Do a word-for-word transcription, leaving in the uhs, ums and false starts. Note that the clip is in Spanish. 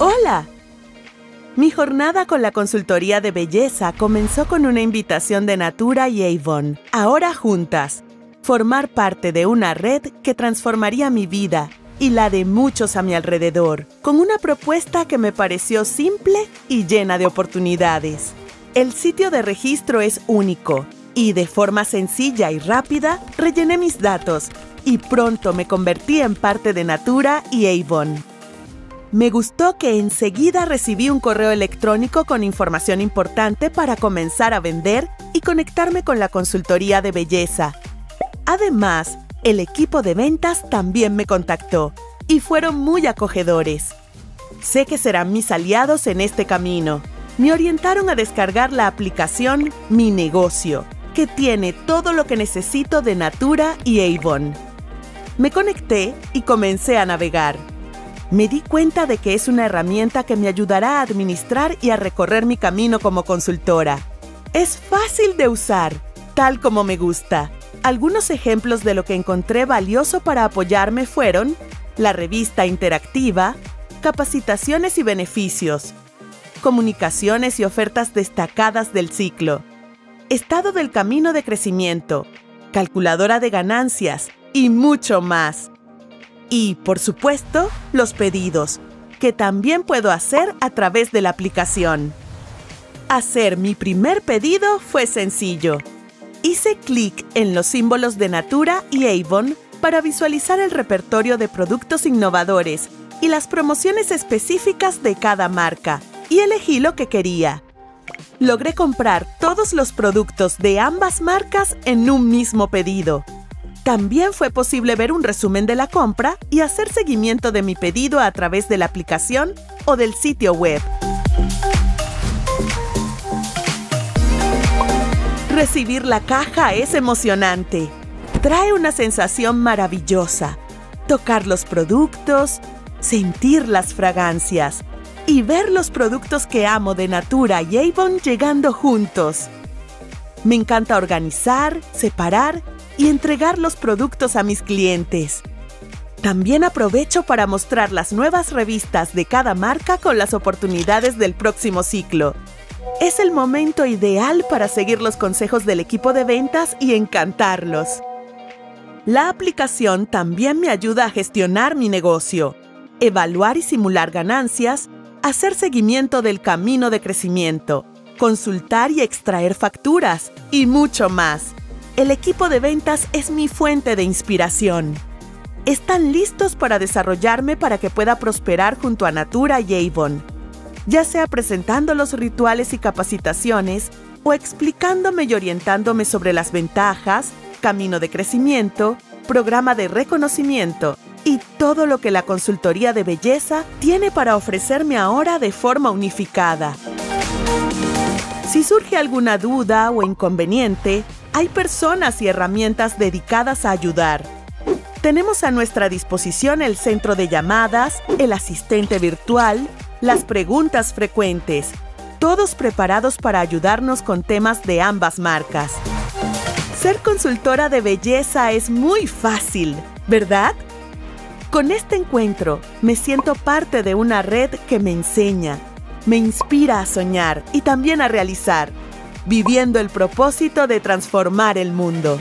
¡Hola! Mi jornada con la consultoría de belleza comenzó con una invitación de Natura y Avon. Ahora juntas, formar parte de una red que transformaría mi vida y la de muchos a mi alrededor, con una propuesta que me pareció simple y llena de oportunidades. El sitio de registro es único y de forma sencilla y rápida rellené mis datos y pronto me convertí en parte de Natura y Avon. Me gustó que enseguida recibí un correo electrónico con información importante para comenzar a vender y conectarme con la consultoría de belleza. Además, el equipo de ventas también me contactó y fueron muy acogedores. Sé que serán mis aliados en este camino. Me orientaron a descargar la aplicación Mi Negocio, que tiene todo lo que necesito de Natura y Avon. Me conecté y comencé a navegar. Me di cuenta de que es una herramienta que me ayudará a administrar y a recorrer mi camino como consultora. Es fácil de usar, tal como me gusta. Algunos ejemplos de lo que encontré valioso para apoyarme fueron la revista interactiva, capacitaciones y beneficios, comunicaciones y ofertas destacadas del ciclo, estado del camino de crecimiento, calculadora de ganancias y mucho más. Y, por supuesto, los pedidos, que también puedo hacer a través de la aplicación. Hacer mi primer pedido fue sencillo. Hice clic en los símbolos de Natura y Avon para visualizar el repertorio de productos innovadores y las promociones específicas de cada marca, y elegí lo que quería. Logré comprar todos los productos de ambas marcas en un mismo pedido. También fue posible ver un resumen de la compra y hacer seguimiento de mi pedido a través de la aplicación o del sitio web. Recibir la caja es emocionante. Trae una sensación maravillosa. Tocar los productos, sentir las fragancias y ver los productos que amo de Natura y Avon llegando juntos. Me encanta organizar, separar y entregar los productos a mis clientes. También aprovecho para mostrar las nuevas revistas de cada marca con las oportunidades del próximo ciclo. Es el momento ideal para seguir los consejos del equipo de ventas y encantarlos. La aplicación también me ayuda a gestionar mi negocio, evaluar y simular ganancias, hacer seguimiento del camino de crecimiento, consultar y extraer facturas, y mucho más. El equipo de ventas es mi fuente de inspiración. Están listos para desarrollarme para que pueda prosperar junto a Natura y Avon, ya sea presentando los rituales y capacitaciones o explicándome y orientándome sobre las ventajas, camino de crecimiento, programa de reconocimiento y todo lo que la consultoría de belleza tiene para ofrecerme ahora de forma unificada. Si surge alguna duda o inconveniente, hay personas y herramientas dedicadas a ayudar. Tenemos a nuestra disposición el centro de llamadas, el asistente virtual, las preguntas frecuentes, todos preparados para ayudarnos con temas de ambas marcas. Ser consultora de belleza es muy fácil, ¿verdad? Con este encuentro, me siento parte de una red que me enseña, me inspira a soñar y también a realizar, viviendo el propósito de transformar el mundo.